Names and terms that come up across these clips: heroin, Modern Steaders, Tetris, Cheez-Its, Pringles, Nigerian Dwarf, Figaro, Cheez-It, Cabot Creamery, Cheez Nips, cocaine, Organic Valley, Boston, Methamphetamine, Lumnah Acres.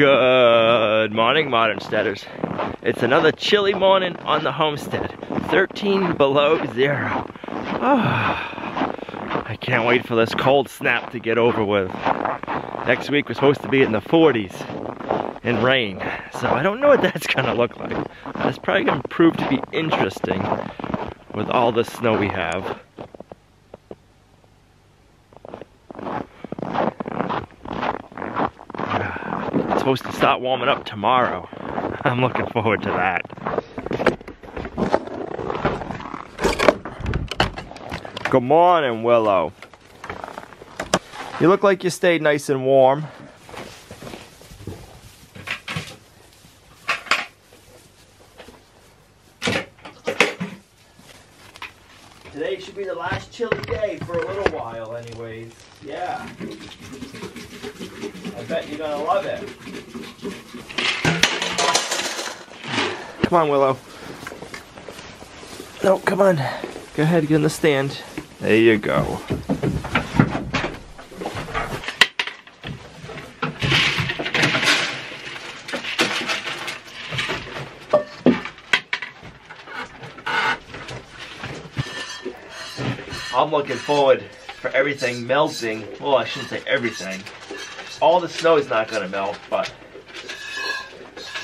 Good morning, Modern Steaders. It's another chilly morning on the homestead. 13 below zero. Oh, I can't wait for this cold snap to get over with. Next week we're supposed to be in the 40s and rain. So I don't know what that's gonna look like. That's probably gonna prove to be interesting with all the snow we have. Supposed to start warming up tomorrow. I'm looking forward to that. Good morning, Willow. You look like you stayed nice and warm. Today should be the last chilly day for a little while anyways. Yeah. I bet you're gonna love it. Come on, Willow. No, come on. Go ahead, get in the stand. There you go. I'm looking forward for everything melting. Well, I shouldn't say everything. All the snow is not going to melt, but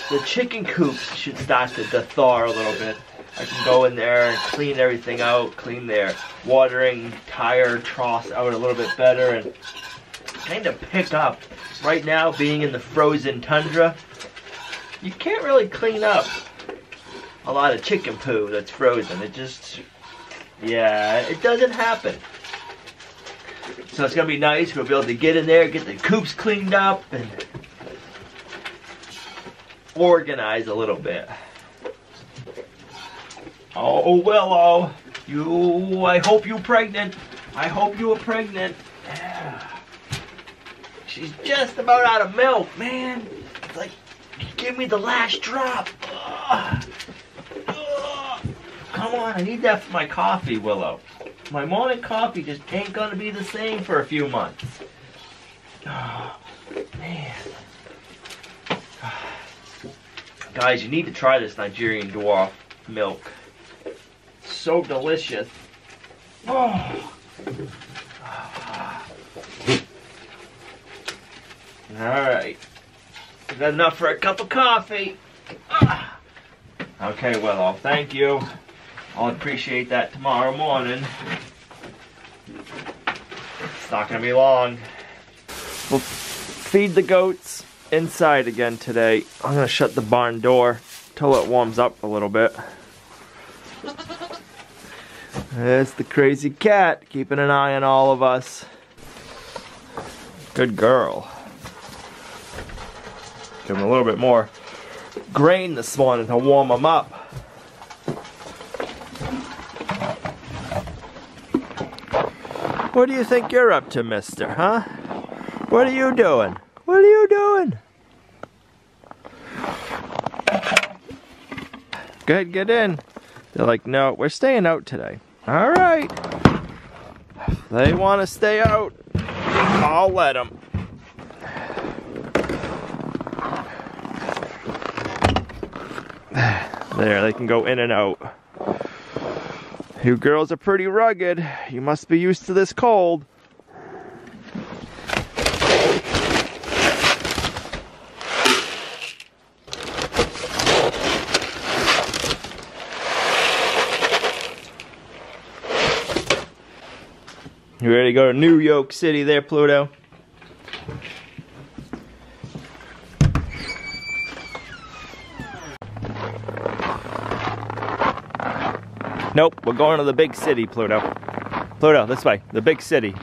the chicken coops should start to thaw a little bit. I can go in there and clean everything out, clean their watering tire troughs out a little bit better, and kind of pick up. Right now, being in the frozen tundra, you can't really clean up a lot of chicken poo that's frozen. It just, yeah, it doesn't happen. So it's going to be nice. We'll be able to get in there, get the coops cleaned up, and organize a little bit. Oh, Willow, you, I hope you're pregnant. I hope you were pregnant. Yeah. She's just about out of milk, man. It's like, give me the last drop. Ugh. Ugh. Come on, I need that for my coffee, Willow. My morning coffee just ain't gonna be the same for a few months. Oh, man. Guys, you need to try this Nigerian Dwarf milk. So delicious. Oh. Alright. Is that enough for a cup of coffee? Okay, Willow, thank you. I'll appreciate that tomorrow morning. It's not gonna be long. We'll feed the goats inside again today. I'm gonna shut the barn door till it warms up a little bit. There's the crazy cat keeping an eye on all of us. Good girl. Give him a little bit more grain this morning to warm him up. What do you think you're up to, mister, huh? What are you doing? What are you doing? Go ahead, get in. They're like, no, we're staying out today. All right. If they want to stay out, I'll let them. There, they can go in and out. You girls are pretty rugged. You must be used to this cold. You ready to go to New York City there, Pluto? Nope, we're going to the big city, Pluto. Pluto, this way, the big city.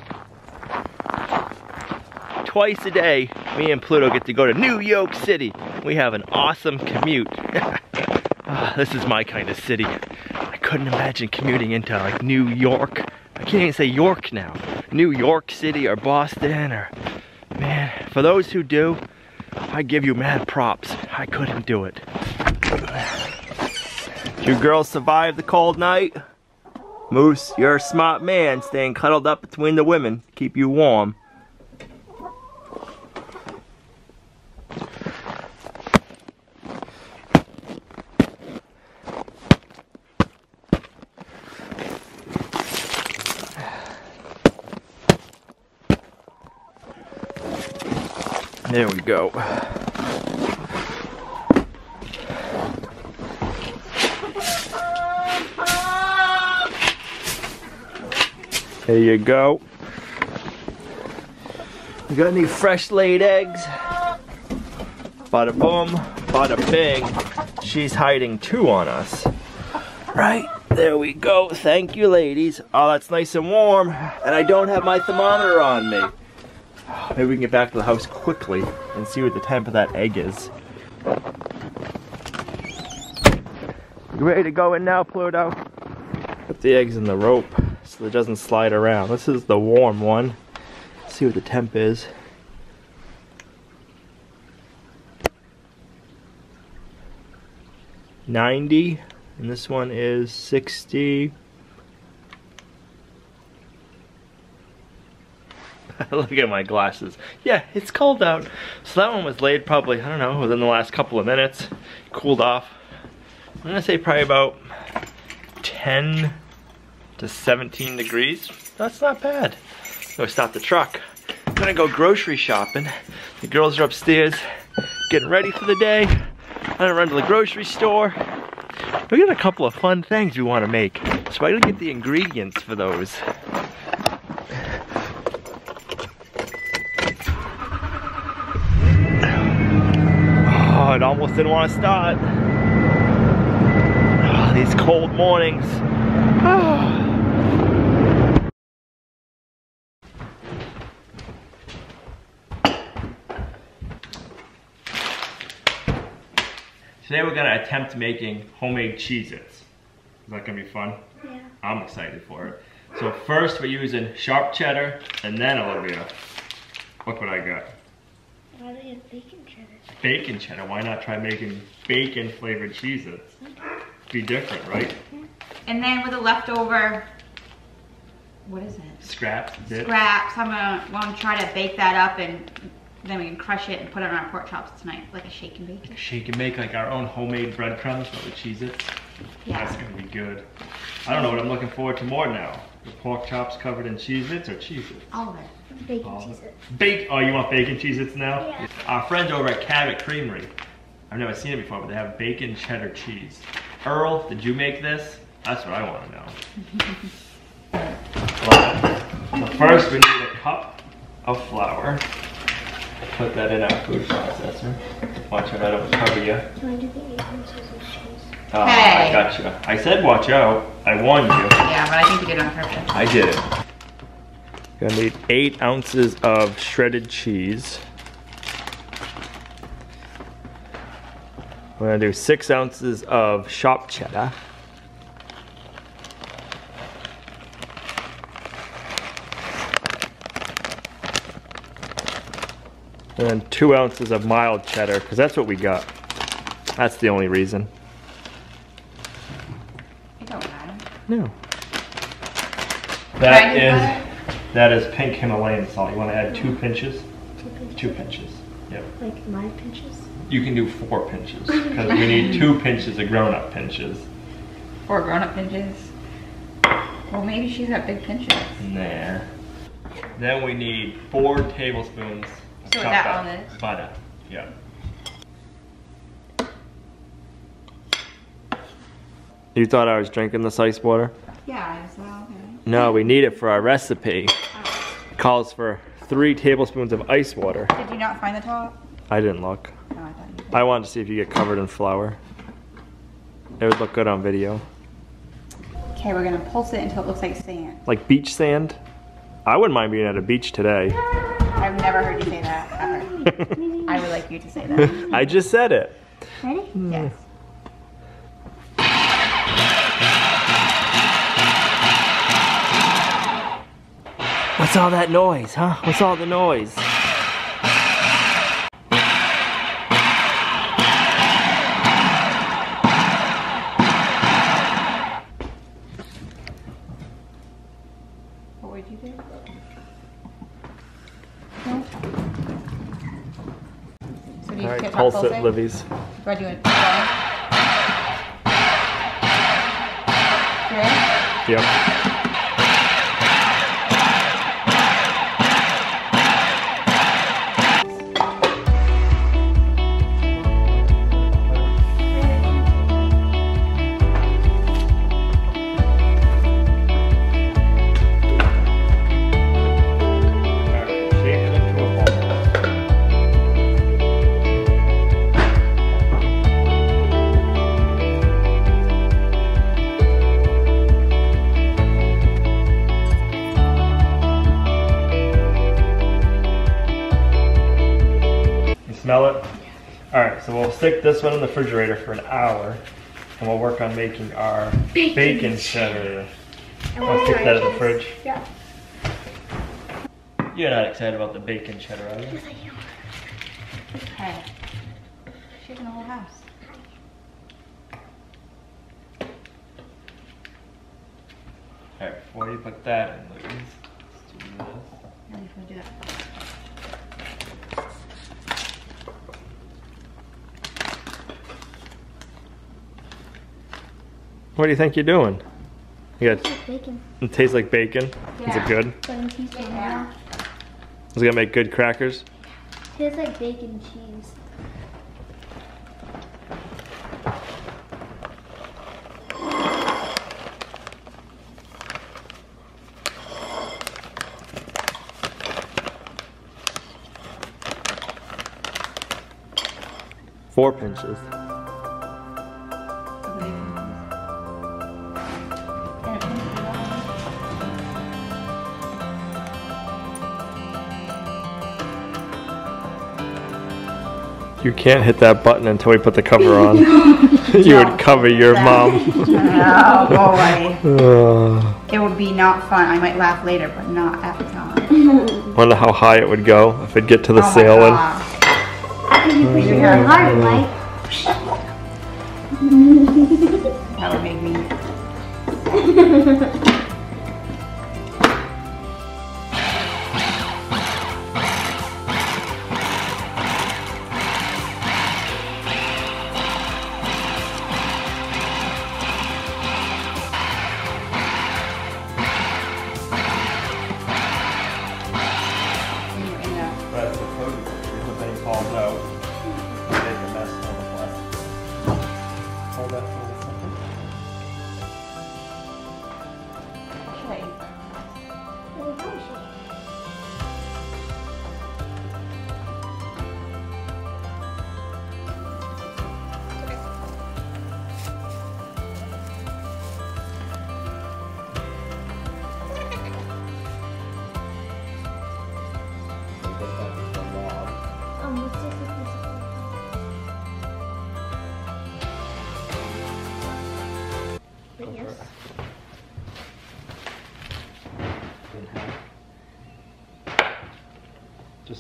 Twice a day, me and Pluto get to go to New York City. We have an awesome commute. Oh, this is my kind of city. I couldn't imagine commuting into like New York. I can't even say York now. New York City or Boston or, man, for those who do, I give you mad props. I couldn't do it. You girls survived the cold night? Moose, you're a smart man staying cuddled up between the women to keep you warm. There we go. There you go. We're gonna need fresh laid eggs. Bada boom, bada bing. She's hiding two on us. Right, there we go. Thank you, ladies. Oh, that's nice and warm. And I don't have my thermometer on me. Maybe we can get back to the house quickly and see what the temp of that egg is. You ready to go in now, Pluto? Put the eggs in the rope so it doesn't slide around. This is the warm one. Let's see what the temp is. $90, and this one is $60. Look at my glasses. Yeah, it's cold out. So that one was laid probably, I don't know, within the last couple of minutes. Cooled off. I'm gonna say probably about 10 to 17 degrees. That's not bad. So I stopped the truck. I'm gonna go grocery shopping. The girls are upstairs getting ready for the day. I'm gonna run to the grocery store. We got a couple of fun things we wanna make. So I gotta get the ingredients for those. It almost didn't want to start. Oh, these cold mornings. Oh. Today we're gonna attempt making homemade Cheez-Its. Is that gonna be fun? Yeah. I'm excited for it. So first we're using sharp cheddar and then Olivia. Look what I got. Why do you use bacon cheddar? Bacon cheddar, why not try making bacon flavored Cheez-Its? Be different, right? And then with the leftover, what is it? Scraps, bits. Scraps, I'm gonna try to bake that up and then we can crush it and put it on our pork chops tonight, like a shake and bake. Shake and bake, like our own homemade breadcrumbs, but with Cheez-Its. Yeah. That's gonna be good. I don't know what I'm looking forward to more now. The pork chops covered in Cheez-Its or Cheez-Its? All of it. Bacon Cheez-Its. Oh, you want bacon Cheez-Its now? Yeah. Our friends over at Cabot Creamery, I've never seen it before, but they have bacon cheddar cheese. Earl, did you make this? That's what I want to know. Well, so first we need a cup of flour. Put that in our food processor. Watch out, I don't cover you. Do I do the bacon cheddar cheese? Oh, hey. I got you. I said watch out. I warned you. Yeah, but I think you did it on purpose. I did it. Gonna need 8 ounces of shredded cheese. We're gonna do 6 ounces of chopped cheddar. 2 ounces of mild cheddar, because that's what we got. That's the only reason. No. That is pink Himalayan salt. You want to add 2 pinches? 2 pinches. 2 pinches. Yep. Like my pinches? You can do 4 pinches because we need 2 pinches of grown-up pinches. 4 grown-up pinches? Well, maybe she's got big pinches. Nah. Then we need 4 tablespoons of chopped butter. Yeah. You thought I was drinking this ice water? Yeah, I was like, okay. No, we need it for our recipe. Oh. It calls for 3 tablespoons of ice water. Did you not find the top? I didn't look. Oh, I thought you did. I wanted to see if you get covered in flour. It would look good on video. Okay, we're gonna pulse it until it looks like sand. Like beach sand? I wouldn't mind being at a beach today. I've never heard you say that, ever. I would like you to say that. I just said it. Ready? Yes. What's all that noise, huh? What's all the noise? What would you do? No? So do you right, pulse it, Livy's. Do I do it? Here? Yep. All right, so we'll stick this one in the refrigerator for an hour, and we'll work on making our bacon cheddar. I'll stick that in the fridge. Yeah. You're not excited about the bacon cheddar, are you? Yes, I am. Okay. Shaking the whole house. All right, before you put that in, Louise, let's do this. Yeah, you can do that. What do you think you're doing? You got, it tastes like bacon. Yeah. Is it good? Yeah. Is it gonna make good crackers? It tastes like bacon cheese. Four pinches. You can't hit that button until we put the cover on. You would cover your mom. No, boy. It would be not fun. I might laugh later, but not at the time. Wonder how high it would go if it'd get to the ceiling. I think you put your hair hard, Mike. That would make me.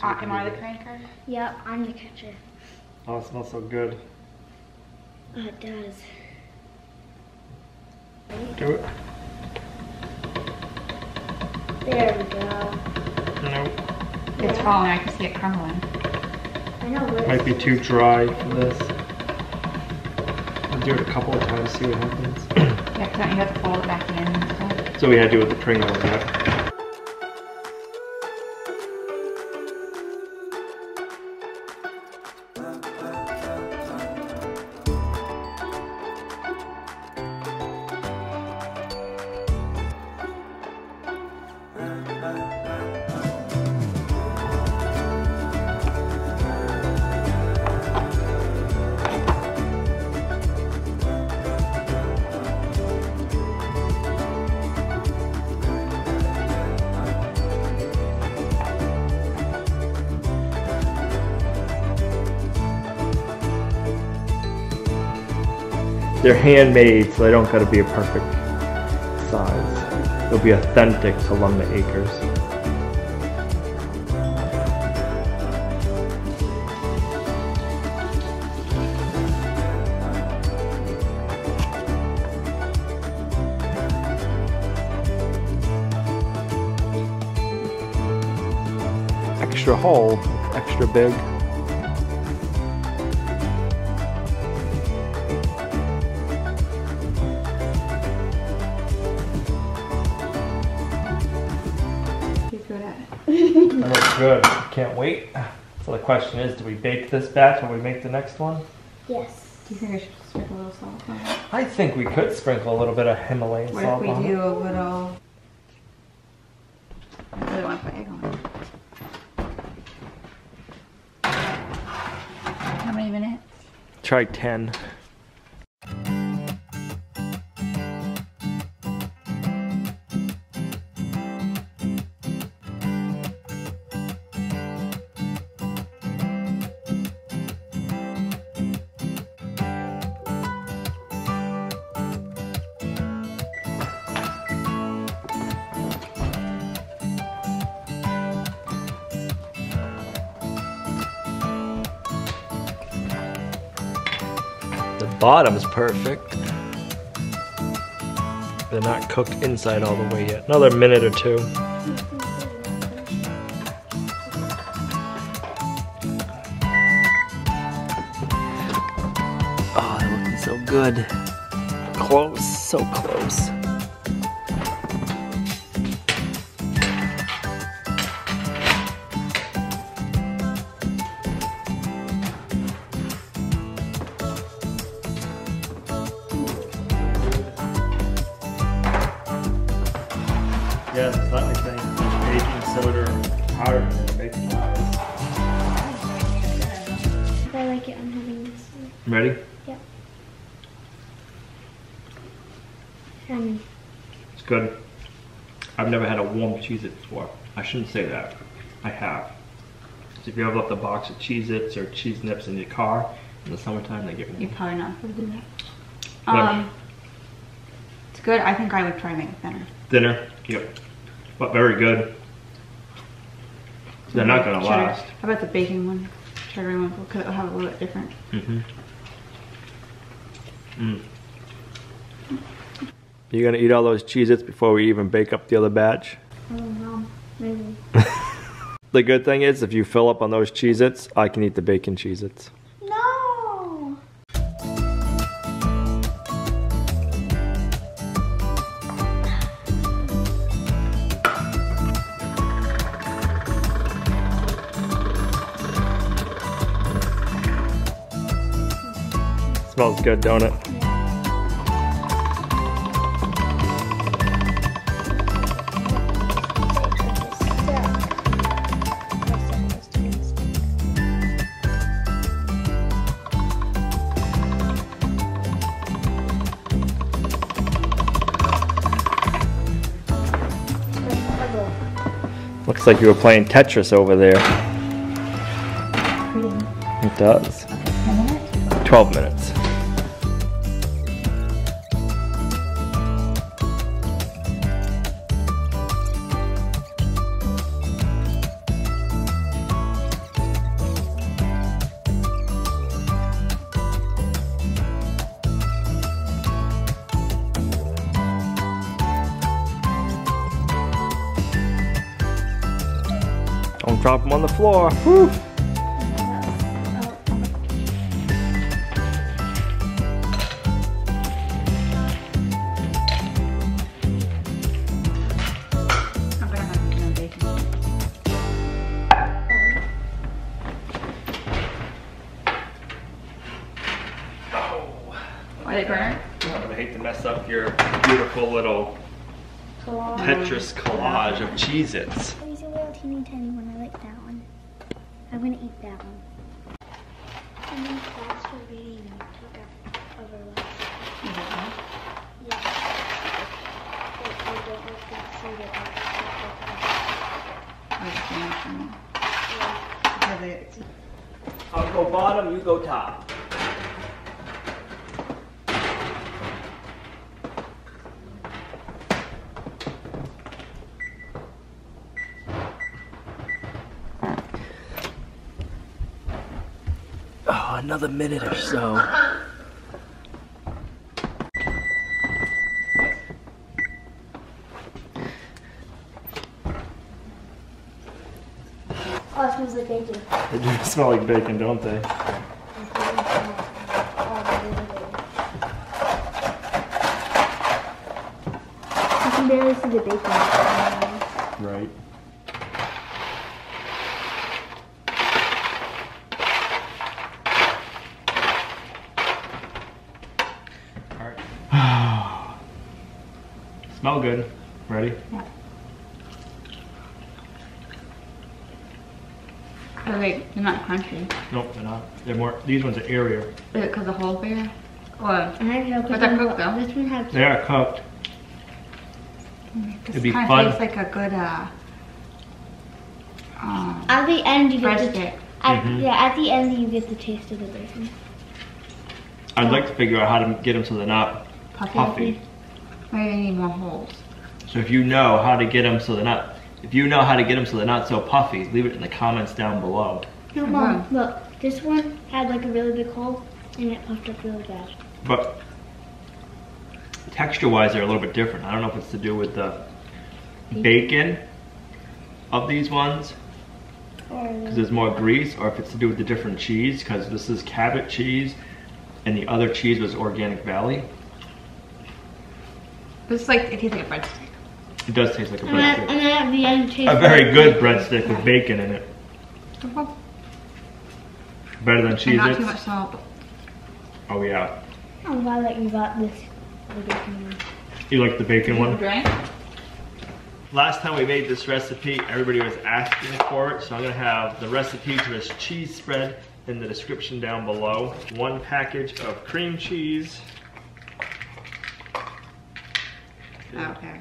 Am I the cranker? Yeah, I'm the catcher. Oh, it smells so good. Oh, it does. Do it. There we go. Nope. It's falling. I can see it crumbling. I know. It might be too dry for this. I'll do it a couple of times, see what happens. Yeah, because you have to fold it back in and stuff. So we had to do it with the Pringles, yeah. They're handmade, so they don't gotta be a perfect size. They'll be authentic to Lumnah Acres. Extra whole, extra big. That looks good. Can't wait. So the question is, do we bake this batch when we make the next one? Yes. Do you think I should sprinkle a little salt on it? I think we could sprinkle a little bit of Himalayan salt on it. What if we do a little... I really want to put egg on it. How many minutes? Try 10. The bottom's perfect. They're not cooked inside all the way yet. Another minute or two. Oh, they're looking so good. Close, so close. Yeah, it's not like baking soda or powder and baking powder. I like it. I'm having this one. Ready? Yep. It's good. I've never had a warm Cheez-It before. I shouldn't say that. I have. So if you ever left a box of Cheez-Its or Cheez Nips in your car in the summertime, they get warm. You're probably not going to do that. It's good. I think I would try to make it thinner. Thinner? Yep. But very good. They're not going to last. How about the baking one? Sugary one, because it'll have a little bit different. You're going to eat all those Cheez-Its before we even bake up the other batch? I don't know. Maybe. The good thing is, if you fill up on those Cheez-Its, I can eat the bacon Cheez-Its. No! Smells good, don't it? Looks like you were playing Tetris over there. It does. 12 minutes. Don't drop them on the floor. Woo. Are they burnt? I would hate to mess up your beautiful little Tetris collage of Cheez-Its. There's a little teeny tiny one. I like that one. I'm gonna eat that one. And then that's what we need to cook up over last time. Yeah. But I don't like that soda. I'll go bottom, you go top. Another minute or so. Oh, it smells like bacon. They do smell like bacon, don't they? You can barely see the bacon. Right. Smell good. Ready? Yeah. Oh wait, they're not crunchy. Nope, they're not. They're more. These ones are airier. Is it because the hole's bigger? Or they're cooked though. This one has. They are cooked. It'd be fun. Tastes like a good. At the end, you get the taste. Yeah, at the end you get the taste of the bacon. I'd like to figure out how to get them so they're not puffy. Maybe they need more holes. So if you know how to get them so they're not, if you know how to get them so they're not so puffy, leave it in the comments down below. No, Mom, look, this one had like a really big hole, And it also feels bad. But texture-wise, they're a little bit different. I don't know if it's to do with the bacon of these ones, because there's more grease, or if it's to do with the different cheese, because this is Cabot cheese, and the other cheese was Organic Valley. It's like, it tastes like a breadstick. It does taste like a breadstick. And then at the end, it tastes a very good breadstick with bacon in it. Better than Cheez-Its. Not too much salt. Oh yeah. I'm glad that you got this. The bacon one. You like the bacon one? Drink? Last time we made this recipe, everybody was asking for it, so I'm gonna have the recipe to this cheese spread in the description down below. One package of cream cheese. Okay, okay.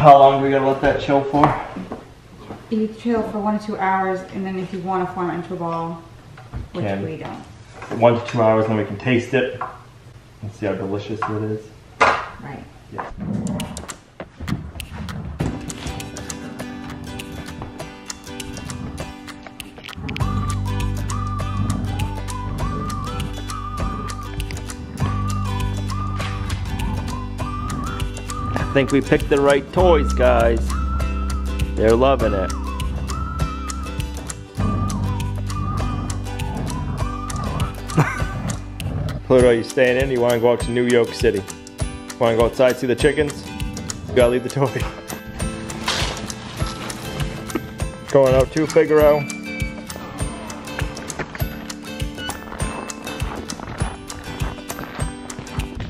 How long do we gotta let that chill for? You chill for 1 to 2 hours, and then if you want to form it into a ball, which we don't. 1 to 2 hours, and then we can taste it and see how delicious it is. Right. Yeah. I think we picked the right toys, guys. They're loving it. Pluto, you staying in? You want to go out to New York City? Want to go outside, see the chickens? You gotta leave the toy. Going out to Figaro.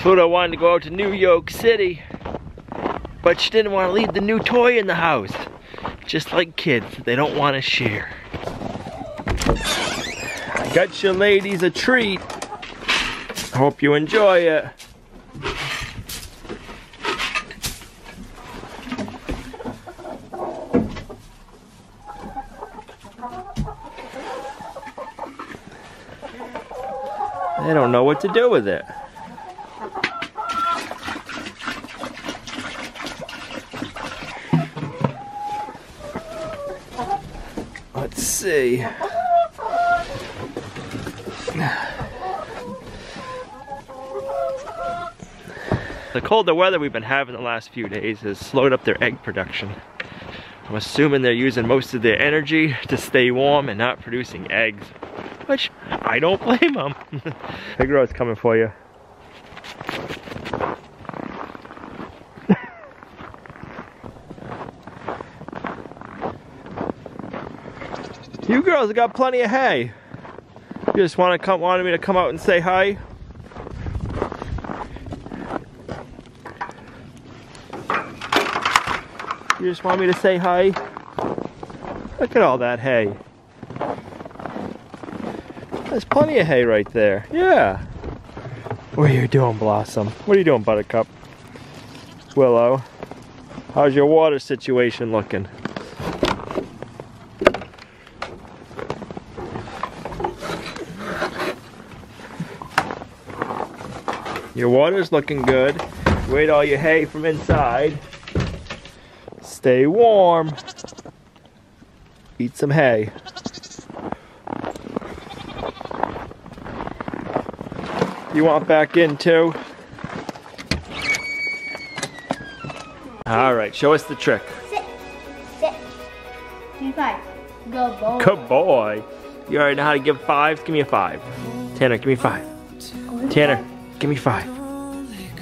Pluto wanted to go out to New York City, but she didn't want to leave the new toy in the house. Just like kids, they don't want to share. I got you ladies a treat. I hope you enjoy it. They don't know what to do with it. See. The colder weather we've been having the last few days has slowed up their egg production. I'm assuming they're using most of their energy to stay warm and not producing eggs, which I don't blame them. Figaro's coming for you. You girls have got plenty of hay. You just wanted me to come out and say hi. You just want me to say hi. Look at all that hay. There's plenty of hay right there. Yeah. What are you doing, Blossom? What are you doing, Buttercup? Willow, how's your water situation looking? Your water's looking good. You ate all your hay from inside. Stay warm. Eat some hay. You want back in too? All right, show us the trick. Sit, sit. Give five. Good boy. Good boy. You already know how to give fives. Give me a five. Tanner, give me five. Tanner. Give me five.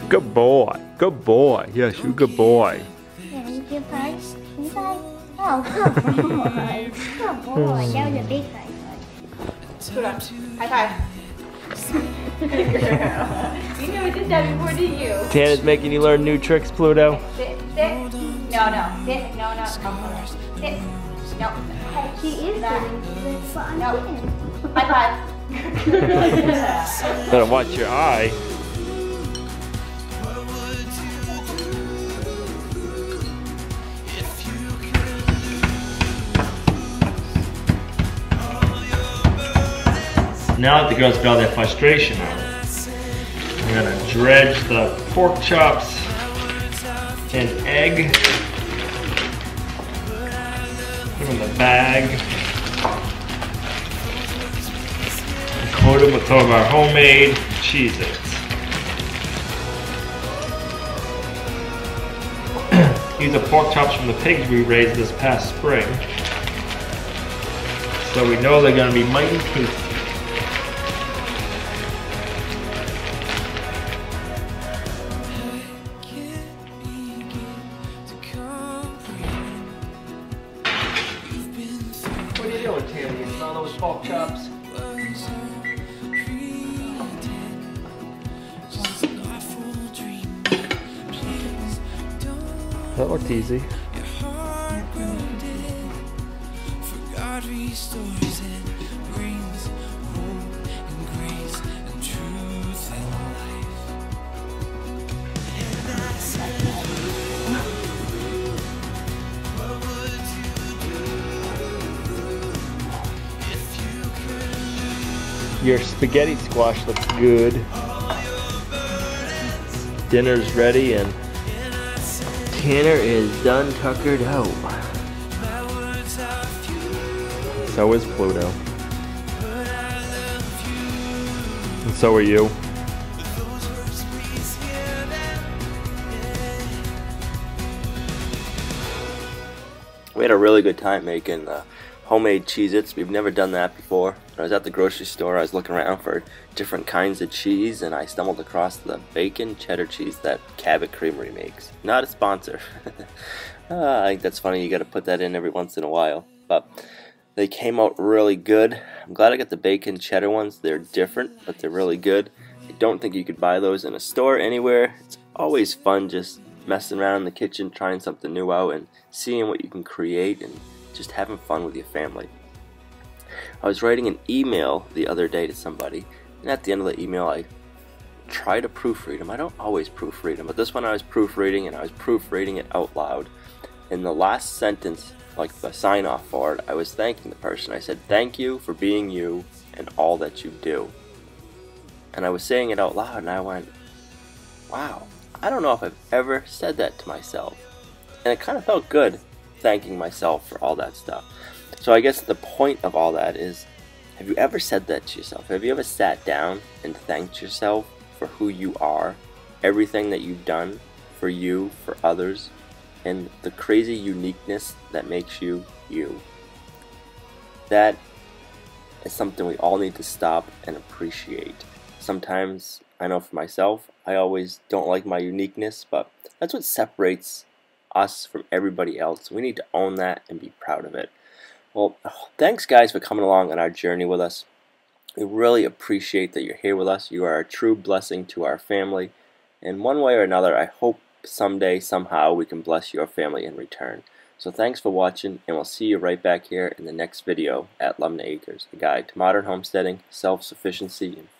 Good boy. Good boy. Yes, you good boy. Yeah, you give five. Give me five. Oh, good boy. Good boy. That was a big five. Hold on. High five. Good girl. You know we did that before, didn't you? Tana's making you learn new tricks, Pluto. Sit, sit. No. This, no. This, no. He is that. No. High five. Better watch your eye. Now that the girls got their frustration out, I'm gonna dredge the pork chops and egg. Put them in the bag. And coat them with some of our homemade Cheez-Its. These are pork chops from the pigs we raised this past spring, so we know they're gonna be mighty tasty. That looked easy. Your spaghetti squash looks good. Dinner's ready and Tanner is done tuckered out. So is Pluto. And so are you. We had a really good time making homemade Cheez-Its. We've never done that before. When I was at the grocery store, I was looking around for different kinds of cheese, and I stumbled across the bacon cheddar cheese that Cabot Creamery makes. Not a sponsor. I think that's funny, you gotta put that in every once in a while. But they came out really good. I'm glad I got the bacon cheddar ones. They're different, but they're really good. I don't think you could buy those in a store anywhere. It's always fun just messing around in the kitchen, trying something new out, and seeing what you can create, and just having fun with your family. I was writing an email the other day to somebody, and at the end of the email I try to proofread them. I don't always proofread them, but this one I was proofreading, and I was proofreading it out loud. In the last sentence, like the sign off for it, I was thanking the person. I said, "Thank you for being you and all that you do." And I was saying it out loud, and I went, wow, I don't know if I've ever said that to myself. And it kind of felt good, thanking myself for all that stuff. So I guess the point of all that is, have you ever said that to yourself? Have you ever sat down and thanked yourself for who you are, everything that you've done for you, for others, and the crazy uniqueness that makes you, you? That is something we all need to stop and appreciate. Sometimes, I know for myself, I always don't like my uniqueness, but that's what separates us from everybody else. We need to own that and be proud of it. Well, thanks guys for coming along on our journey with us. We really appreciate that you're here with us. You are a true blessing to our family. And one way or another, I hope someday, somehow, we can bless your family in return. So thanks for watching, and we'll see you right back here in the next video at Lumnah Acres, a guide to modern homesteading, self-sufficiency, and